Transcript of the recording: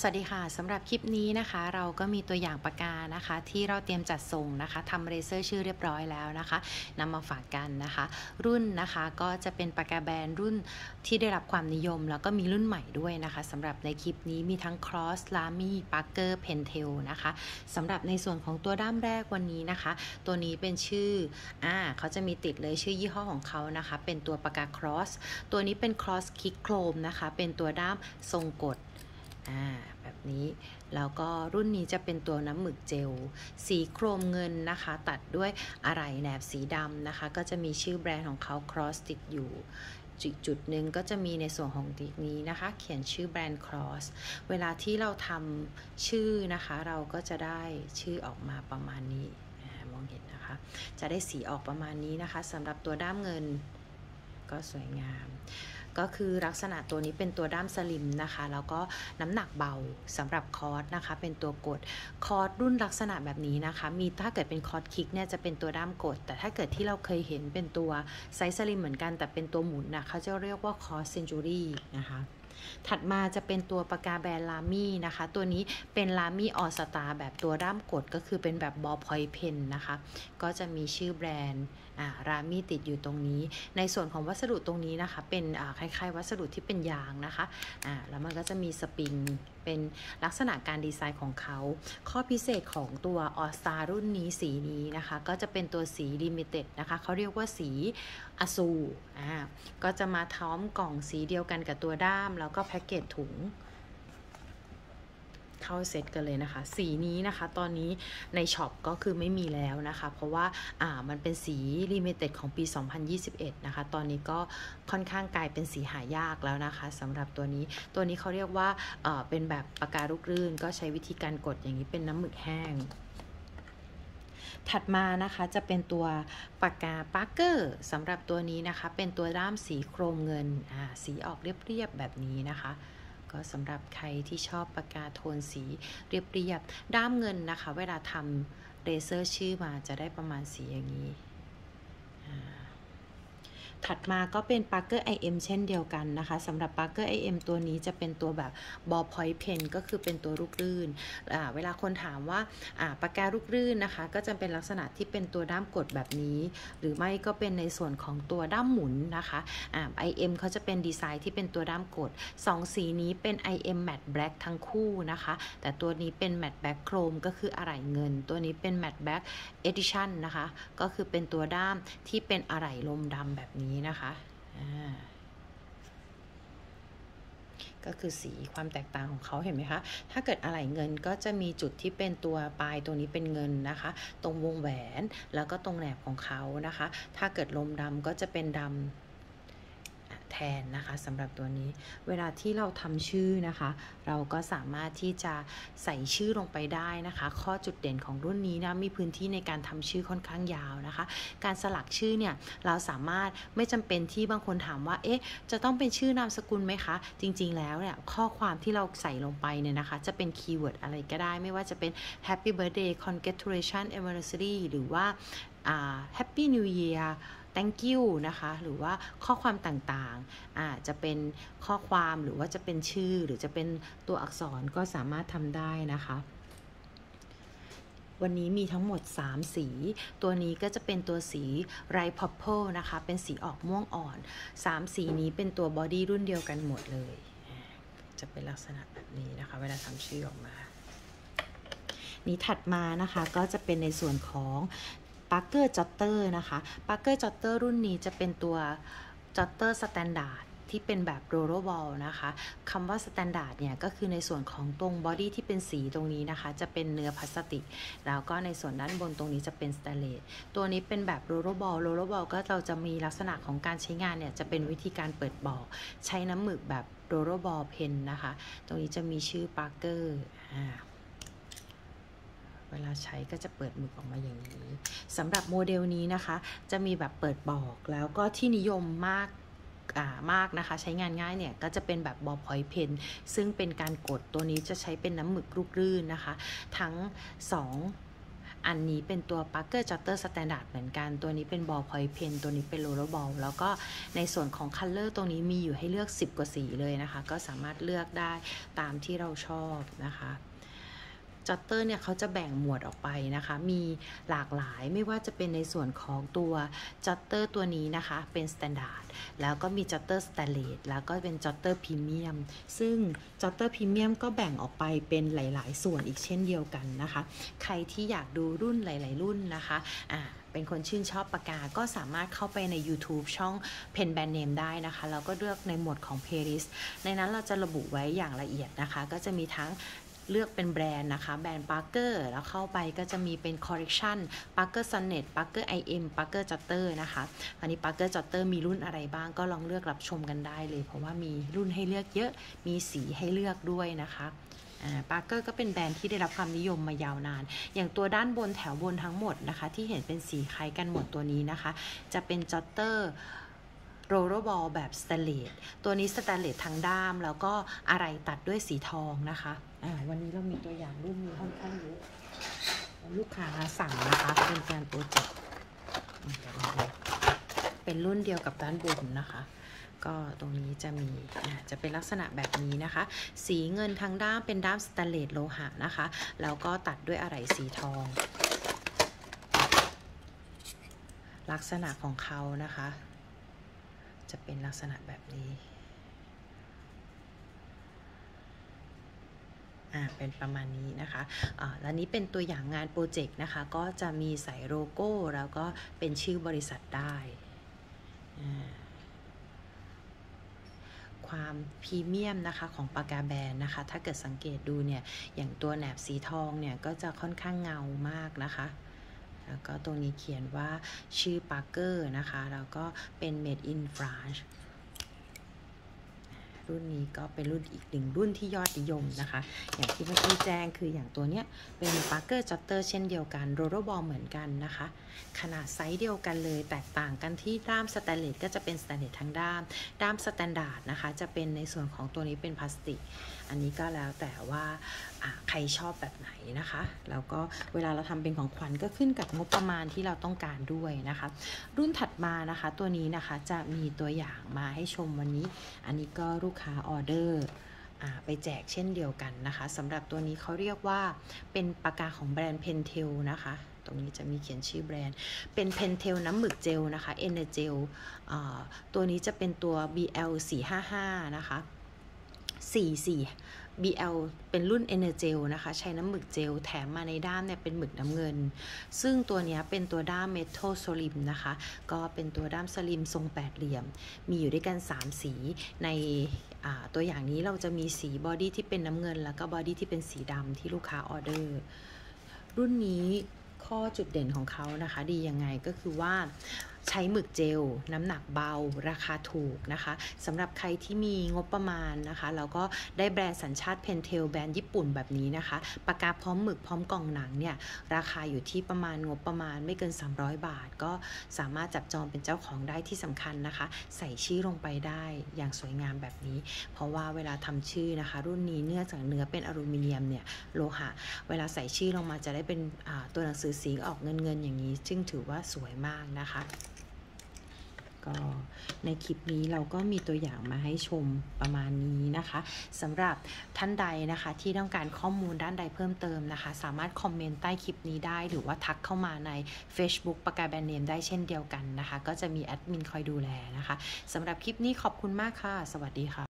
สวัสดีค่ะสำหรับคลิปนี้นะคะเราก็มีตัวอย่างปากกานะคะที่เราเตรียมจัดส่งนะคะทำเรเซอร์ชื่อเรียบร้อยแล้วนะคะนำมาฝากกันนะคะรุ่นนะคะก็จะเป็นปากกาแบรนด์รุ่นที่ได้รับความนิยมแล้วก็มีรุ่นใหม่ด้วยนะคะสำหรับในคลิปนี้มีทั้ง Cross ลามี่ Parker เพนเทลนะคะสำหรับในส่วนของตัวด้ามแรกวันนี้นะคะตัวนี้เป็นชื่อเขาจะมีติดเลยชื่อยี่ห้อของเขานะคะเป็นตัวปากกา Cross ตัวนี้เป็น Cross Kick Chrome นะคะเป็นตัวด้ามทรงกดแบบนี้แล้วก็รุ่นนี้จะเป็นตัวน้ำหมึกเจลสีโครมเงินนะคะตัดด้วยอะไรแหนบสีดำนะคะก็จะมีชื่อแบรนด์ของเขา Cross ติดอยู่จุดหนึ่งก็จะมีในส่วนของติกนี้นะคะเขียนชื่อแบรนด์ Cross เวลาที่เราทำชื่อนะคะเราก็จะได้ชื่อออกมาประมาณนี้มองเห็นนะคะจะได้สีออกประมาณนี้นะคะสำหรับตัวด้ามเงินก็สวยงามก็คือลักษณะตัวนี้เป็นตัวด้ามสลิมนะคะแล้วก็น้ำหนักเบาสำหรับคอร์สนะคะเป็นตัวกดคอร์สรุ่นลักษณะแบบนี้นะคะมีถ้าเกิดเป็นคอร์สคิกเนี่ยจะเป็นตัวด้ามกดแต่ถ้าเกิดที่เราเคยเห็นเป็นตัวไซส์สลิมเหมือนกันแต่เป็นตัวหมุนนะเขาจะเรียกว่าคอร์สเซนจูรี่นะคะถัดมาจะเป็นตัวปากกาแบรนด์ลามี่นะคะตัวนี้เป็นลามี่ออสตาแบบตัวด้ามกดก็คือเป็นแบบบอลพอยเพนนะคะก็จะมีชื่อแบรนด์ลามี่ติดอยู่ตรงนี้ในส่วนของวัสดุตรงนี้นะคะเป็นคล้ายๆวัสดุที่เป็นยางนะคะแล้วมันก็จะมีสปริงเป็นลักษณะการดีไซน์ของเขาข้อพิเศษของตัวออสตารุ่นนี้สีนี้นะคะก็จะเป็นตัวสีลิมิเต็ดนะคะเขาเรียกว่าสีอสูรก็จะมาท้อมกล่องสีเดียวกันกับตัวด้ามแล้วก็แพ็กเกจถุงเข้าเซตกันเลยนะคะสีนี้นะคะตอนนี้ในช็อปก็คือไม่มีแล้วนะคะเพราะว่ามันเป็นสีลิมิเต็ดของปี2021นะคะตอนนี้ก็ค่อนข้างกลายเป็นสีหายากแล้วนะคะสำหรับตัวนี้เขาเรียกว่าเป็นแบบปากกาลูกลื่นก็ใช้วิธีการกดอย่างนี้เป็นน้ำหมึกแห้งถัดมานะคะจะเป็นตัวปากกา Parker สำหรับตัวนี้นะคะเป็นตัวด้ามสีโครมเงินสีออกเรียบๆแบบนี้นะคะก็สำหรับใครที่ชอบปากกาโทนสีเรียบๆด้ามเงินนะคะเวลาทำเรเซอร์ชื่อมาจะได้ประมาณสีอย่างนี้ถัดมาก็เป็น Parker IM เช่นเดียวกันนะคะสำหรับ Parker IM ตัวนี้จะเป็นตัวแบบบอลพอยต์เพนก็คือเป็นตัวลูกลื่นเวลาคนถามว่าปากกาลูกลื่นนะคะก็จะเป็นลักษณะที่เป็นตัวด้ามกดแบบนี้หรือไม่ก็เป็นในส่วนของตัวด้ามหมุนนะคะIM เขาจะเป็นดีไซน์ที่เป็นตัวด้ามกด2สีนี้เป็น IM Matte Black ทั้งคู่นะคะแต่ตัวนี้เป็น Matte Black Chrome ก็คืออะไหล่เงินตัวนี้เป็น Matte Black Edition นะคะก็คือเป็นตัวด้ามที่เป็นอะไหล่ลมดำแบบนี้นะคะก็คือสีความแตกต่างของเขาเห็นไหมคะถ้าเกิดอะไหล่เงินก็จะมีจุดที่เป็นตัวปลายตัวนี้เป็นเงินนะคะตรงวงแหวนแล้วก็ตรงแหนบของเขานะคะถ้าเกิดลมดำก็จะเป็นดำแทนนะคะสำหรับตัวนี้เวลาที่เราทำชื่อนะคะเราก็สามารถที่จะใส่ชื่อลงไปได้นะคะข้อจุดเด่นของรุ่นนี้นะมีพื้นที่ในการทำชื่อค่อนข้างยาวนะคะการสลักชื่อเนี่ยเราสามารถไม่จำเป็นที่บางคนถามว่าเอ๊ะจะต้องเป็นชื่อนามสกุลไหมคะจริงๆแล้วเนี่ยข้อความที่เราใส่ลงไปเนี่ยนะคะจะเป็นคีย์เวิร์ดอะไรก็ได้ไม่ว่าจะเป็น Happy Birthday Congratulations Anniversary หรือว่า Happy New Year Thank you นะคะหรือว่าข้อความต่างๆจะเป็นข้อความหรือว่าจะเป็นชื่อหรือจะเป็นตัวอักษรก็สามารถทำได้นะคะวันนี้มีทั้งหมด3สีตัวนี้ก็จะเป็นตัวสีไรท์ Purple นะคะเป็นสีออกม่วงอ่อน3สีนี้เป็นตัวบอดี้รุ่นเดียวกันหมดเลยจะเป็นลักษณะแบบนี้นะคะเวลาทำชื่อออกมานี้ถัดมานะคะก็จะเป็นในส่วนของParker Jotter นะคะ Parker Jotter รุ่นนี้จะเป็นตัว Jotter Standard ที่เป็นแบบ Rollerball นะคะคำว่า Standard เนี่ยก็คือในส่วนของตรงบอดี้ที่เป็นสีตรงนี้นะคะจะเป็นเนื้อพลาสติกแล้วก็ในส่วนด้านบนตรงนี้จะเป็นสแตนเลสตัวนี้เป็นแบบ Rollerballก็เราจะมีลักษณะของการใช้งานเนี่ยจะเป็นวิธีการเปิดบ่อใช้น้ำหมึกแบบ Rollerball Pen นะคะตรงนี้จะมีชื่อ Parkerเวลาใช้ก็จะเปิดหมึกออกมาอย่างนี้สำหรับโมเดลนี้นะคะจะมีแบบเปิดบอกแล้วก็ที่นิยมมากนะคะใช้งานง่ายเนี่ยก็จะเป็นแบบบอลพอยต์เพนซึ่งเป็นการกดตัวนี้จะใช้เป็นน้ำหมึกลูกลื่นนะคะทั้ง 2 อันนี้เป็นตัว Parker Jotter Standard เหมือนกันตัวนี้เป็น Ball Point Pen ตัวนี้เป็น Roller Ball แล้วก็ในส่วนของ Color ตรงนี้มีอยู่ให้เลือก10กว่าสีเลยนะคะก็สามารถเลือกได้ตามที่เราชอบนะคะจัตเตอร์เนี่ยเขาจะแบ่งหมวดออกไปนะคะมีหลากหลายไม่ว่าจะเป็นในส่วนของตัวจัตเตอร์ตัวนี้นะคะเป็นสแตนดาร์ดแล้วก็มีจัตเตอร์สแตนเลสแล้วก็เป็นจัตเตอร์พรีเมียมซึ่งจัตเตอร์พรีเมียมก็แบ่งออกไปเป็นหลายๆส่วนอีกเช่นเดียวกันนะคะใครที่อยากดูรุ่นหลายๆรุ่นนะคะเป็นคนชื่นชอบปากกาก็สามารถเข้าไปใน YouTube ช่อง Penbrandname ได้นะคะแล้วก็เลือกในหมวดของ Playlist ในนั้นเราจะระบุไว้อย่างละเอียดนะคะก็จะมีทั้งเลือกเป็นแบรนด์นะคะแบรนด์ Parker แล้วเข้าไปก็จะมีเป็นคอลเลกชัน Parker Sonnet Parker IM Parker Jotter นะคะอันนี้ Parker Jotter มีรุ่นอะไรบ้างก็ลองเลือกรับชมกันได้เลยเพราะว่ามีรุ่นให้เลือกเยอะมีสีให้เลือกด้วยนะคะParker ก็เป็นแบรนด์ที่ได้รับความนิยมมายาวนานอย่างตัวด้านบนแถวบนทั้งหมดนะคะที่เห็นเป็นสีคล้ายกันหมดตัวนี้นะคะจะเป็น Jotterโรลเลอร์บอลแบบสแตนเลสตัวนี้สแตนเลสทางด้ามแล้วก็อะไรตัดด้วยสีทองนะคะวันนี้เรามีตัวอย่างรุ่นมีค่อนข้างเยอะลูกค้าสั่งนะคะเป็นการโปรเจกต์เป็นรุ่นเดียวกับด้านบนนะคะก็ตรงนี้จะมีจะเป็นลักษณะแบบนี้นะคะสีเงินทางด้ามเป็นด้ามสแตนเลสโลหะนะคะแล้วก็ตัดด้วยอะไรสีทองลักษณะของเขานะคะจะเป็นลักษณะแบบนี้เป็นประมาณนี้นะคะแล้วนี้เป็นตัวอย่างงานโปรเจกต์นะคะก็จะมีใส่โลโก้แล้วก็เป็นชื่อบริษัทได้ความพรีเมียมนะคะของปากกาแบรนด์นะคะถ้าเกิดสังเกตดูเนี่ยอย่างตัวแหนบสีทองเนี่ยก็จะค่อนข้างเงามากนะคะแล้วก็ตรงนี้เขียนว่าชื่อ Parker นะคะแล้วก็เป็น Made in France รุ่นนี้ก็เป็นรุ่นอีกหนึ่งรุ่นที่ยอดนิยมนะคะอย่างที่เมื่อกี้แจ้งคืออย่างตัวเนี้ยเป็น Parker Jotter เช่นเดียวกัน Roller Ball เหมือนกันนะคะขนาดไซส์เดียวกันเลยแตกต่างกันที่ด้ามสแตนเลสก็จะเป็นสแตนเลสทั้งด้ามสแตนดาร์ดนะคะจะเป็นในส่วนของตัวนี้เป็นพลาสติกอันนี้ก็แล้วแต่ว่าใครชอบแบบไหนนะคะแล้วก็เวลาเราทำเป็นของขวัญก็ขึ้นกับงบประมาณที่เราต้องการด้วยนะคะรุ่นถัดมานะคะตัวนี้นะคะจะมีตัวอย่างมาให้ชมวันนี้อันนี้ก็ลูกค้าออเดอร์ไปแจกเช่นเดียวกันนะคะสำหรับตัวนี้เขาเรียกว่าเป็นปากกาของแบรนด์เพนเทลนะคะตรงนี้จะมีเขียนชื่อแบรนด์เป็นเพนเทลน้ำหมึกเจลนะคะเอเนอร์เจลตัวนี้จะเป็นตัว BL455 นะคะBL เป็นรุ่น Energy Gel นะคะใช้น้ำหมึกเจลแถมมาในด้ามเนี่ยเป็นหมึกน้ำเงินซึ่งตัวนี้เป็นตัวด้าม Metal Slim นะคะก็เป็นตัวด้ามสลิมทรงแปดเหลี่ยมมีอยู่ด้วยกัน3สีในตัวอย่างนี้เราจะมีสีบอดี้ที่เป็นน้ำเงินแล้วก็บอดี้ที่เป็นสีดำที่ลูกค้าออเดอร์รุ่นนี้ข้อจุดเด่นของเขานะคะดียังไงก็คือว่าใช้หมึกเจลน้ำหนักเบาราคาถูกนะคะสำหรับใครที่มีงบประมาณนะคะแล้วก็ได้แบรนด์สัญชาติเพนเทลแบรนด์ญี่ปุ่นแบบนี้นะคะปากกาพร้อมหมึกพร้อมกล่องหนังเนี่ยราคาอยู่ที่ประมาณงบประมาณไม่เกิน300บาทก็สามารถจับจองเป็นเจ้าของได้ที่สำคัญนะคะใส่ชื่อลงไปได้อย่างสวยงามแบบนี้เพราะว่าเวลาทำชื่อนะคะรุ่นนี้เนื่องจากเนื้อเป็นอลูมิเนียมเนี่ยโลหะเวลาใส่ชื่อลงมาจะได้เป็นตัวหนังสือสีออกเงินอย่างนี้ซึ่งถือว่าสวยมากนะคะก็ในคลิปนี้เราก็มีตัวอย่างมาให้ชมประมาณนี้นะคะสำหรับท่านใดนะคะที่ต้องการข้อมูลด้านใดเพิ่มเติมนะคะสามารถคอมเมนต์ใต้คลิปนี้ได้หรือว่าทักเข้ามาใน Facebook ปากกาแบรนด์เนมได้เช่นเดียวกันนะคะก็จะมีแอดมินคอยดูแลนะคะสำหรับคลิปนี้ขอบคุณมากค่ะสวัสดีค่ะ